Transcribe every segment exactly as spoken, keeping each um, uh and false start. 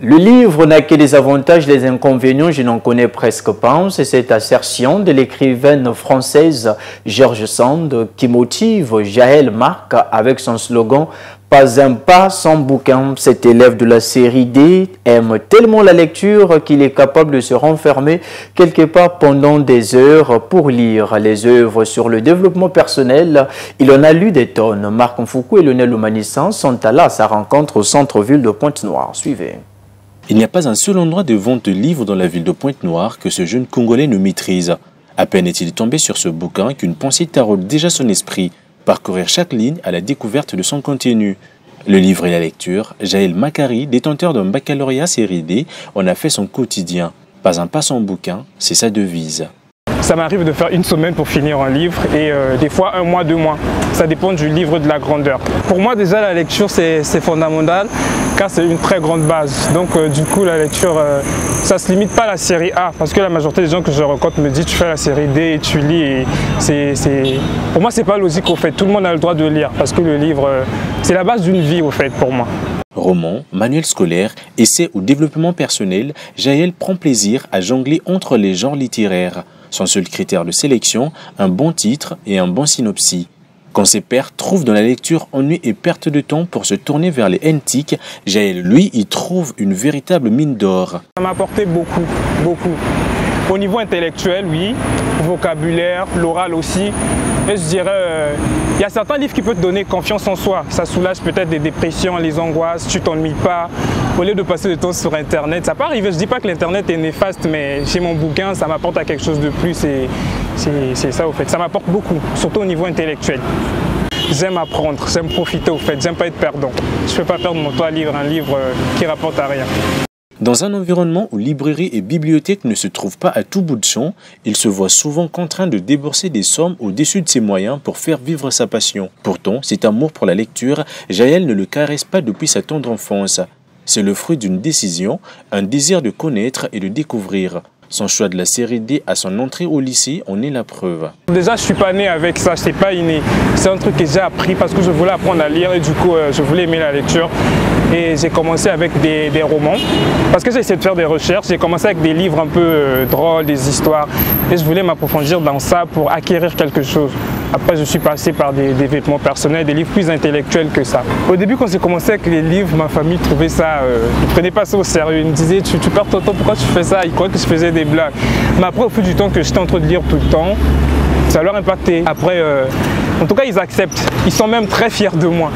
Le livre n'a que des avantages, les inconvénients, je n'en connais presque pas. C'est cette assertion de l'écrivaine française Georges Sand qui motive Jaël Marc avec son slogan « Pas un pas sans bouquin ». Cet élève de la série D aime tellement la lecture qu'il est capable de se renfermer quelque part pendant des heures pour lire les œuvres sur le développement personnel. Il en a lu des tonnes. Marc Mfoukou et Lionel Oumanissan sont allés à sa rencontre au centre-ville de Pointe-Noire. Suivez. Il n'y a pas un seul endroit de vente de livres dans la ville de Pointe-Noire que ce jeune Congolais ne maîtrise. À peine est-il tombé sur ce bouquin qu'une pensée taraude déjà son esprit, parcourir chaque ligne à la découverte de son contenu. Le livre et la lecture, Jaël Mack, détenteur d'un baccalauréat série D, en a fait son quotidien. Pas un pas sans bouquin, c'est sa devise. Ça m'arrive de faire une semaine pour finir un livre et euh, des fois un mois, deux mois. Ça dépend du livre, de la grandeur. Pour moi déjà la lecture c'est fondamental car c'est une très grande base. Donc euh, du coup la lecture euh, ça ne se limite pas à la série A parce que la majorité des gens que je rencontre me disent tu fais la série D et tu lis. Et c'est, c'est... Pour moi c'est pas logique au fait, tout le monde a le droit de lire parce que le livre euh, c'est la base d'une vie au fait pour moi. Romans, manuels scolaires, essais ou développement personnel, Jaël prend plaisir à jongler entre les genres littéraires. Son seul critère de sélection, un bon titre et un bon synopsis. Quand ses pairs trouvent dans la lecture ennui et perte de temps pour se tourner vers les N T I C, Jaël, lui, y trouve une véritable mine d'or. Ça m'a apporté beaucoup, beaucoup. Au niveau intellectuel, oui, vocabulaire, l'oral aussi. Et je dirais, euh, il y a certains livres qui peuvent te donner confiance en soi. Ça soulage peut-être des dépressions, les angoisses, tu t'ennuies pas. Au lieu de passer du temps sur Internet, ça peut arriver. Je ne dis pas que l'Internet est néfaste, mais chez mon bouquin, ça m'apporte à quelque chose de plus. C'est ça, au fait. Ça m'apporte beaucoup, surtout au niveau intellectuel. J'aime apprendre, j'aime profiter, au fait. J'aime pas être perdant. Je ne peux pas perdre mon temps à lire un livre qui rapporte à rien. Dans un environnement où librairies et bibliothèques ne se trouvent pas à tout bout de champ, il se voit souvent contraint de débourser des sommes au-dessus de ses moyens pour faire vivre sa passion. Pourtant, cet amour pour la lecture, Jaël ne le caresse pas depuis sa tendre enfance. C'est le fruit d'une décision, un désir de connaître et de découvrir. Son choix de la série D à son entrée au lycée en est la preuve. Déjà, je ne suis pas né avec ça, je ne suis pas inné. C'est un truc que j'ai appris parce que je voulais apprendre à lire et du coup, je voulais aimer la lecture. Et j'ai commencé avec des, des romans, parce que j'ai essayé de faire des recherches, j'ai commencé avec des livres un peu euh, drôles, des histoires, et je voulais m'approfondir dans ça pour acquérir quelque chose. Après je suis passé par des développements personnels, des livres plus intellectuels que ça. Au début quand j'ai commencé avec les livres, ma famille trouvait ça, euh, ils ne prenaient pas ça au sérieux, ils me disaient tu, tu perds ton temps, pourquoi tu fais ça? Ils croyaient que je faisais des blagues. Mais après au fil du temps que j'étais en train de lire tout le temps, ça leur a impacté. Après, euh, en tout cas ils acceptent, ils sont même très fiers de moi.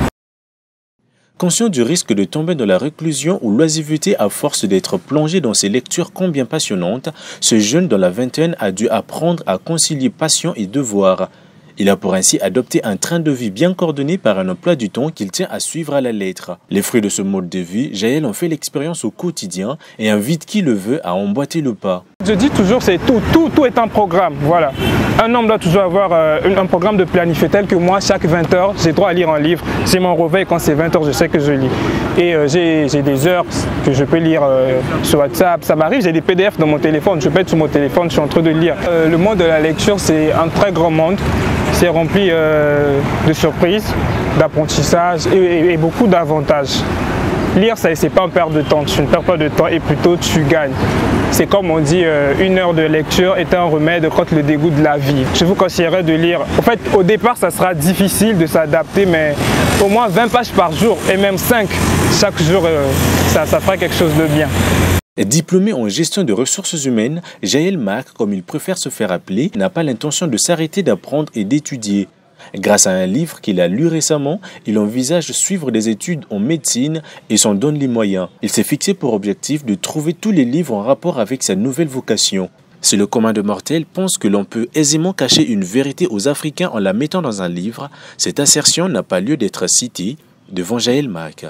Conscient du risque de tomber dans la réclusion ou l'oisiveté à force d'être plongé dans ces lectures combien passionnantes, ce jeune dans la vingtaine a dû apprendre à concilier passion et devoir. Il a pour ainsi adopté un train de vie bien coordonné par un emploi du temps qu'il tient à suivre à la lettre. Les fruits de ce mode de vie, Jaël en fait l'expérience au quotidien et invite qui le veut à emboîter le pas. Je dis toujours, c'est tout, tout, tout est un programme, voilà. Un homme doit toujours avoir euh, un programme de planifié tel que moi, chaque vingt heures, j'ai droit à lire un livre. J'ai mon réveil, quand c'est vingt heures, je sais que je lis. Et euh, j'ai des heures que je peux lire euh, sur WhatsApp, ça m'arrive, j'ai des P D F dans mon téléphone, je peux être sur mon téléphone, je suis en train de lire. Euh, le monde de la lecture, c'est un très grand monde. C'est rempli euh, de surprises, d'apprentissage et, et, et beaucoup d'avantages. Lire, ce n'est pas une perte de temps, tu ne perds pas de temps et plutôt tu gagnes. C'est comme on dit, euh, une heure de lecture est un remède contre le dégoût de la vie. Je vous conseillerais de lire. En fait, au départ, ça sera difficile de s'adapter, mais au moins vingt pages par jour et même cinq chaque jour, euh, ça, ça fera quelque chose de bien. Diplômé en gestion de ressources humaines, Jaël Marc, comme il préfère se faire appeler, n'a pas l'intention de s'arrêter d'apprendre et d'étudier. Grâce à un livre qu'il a lu récemment, il envisage suivre des études en médecine et s'en donne les moyens. Il s'est fixé pour objectif de trouver tous les livres en rapport avec sa nouvelle vocation. Si le commun de mortels pense que l'on peut aisément cacher une vérité aux Africains en la mettant dans un livre, cette assertion n'a pas lieu d'être citée devant Jaël Marc.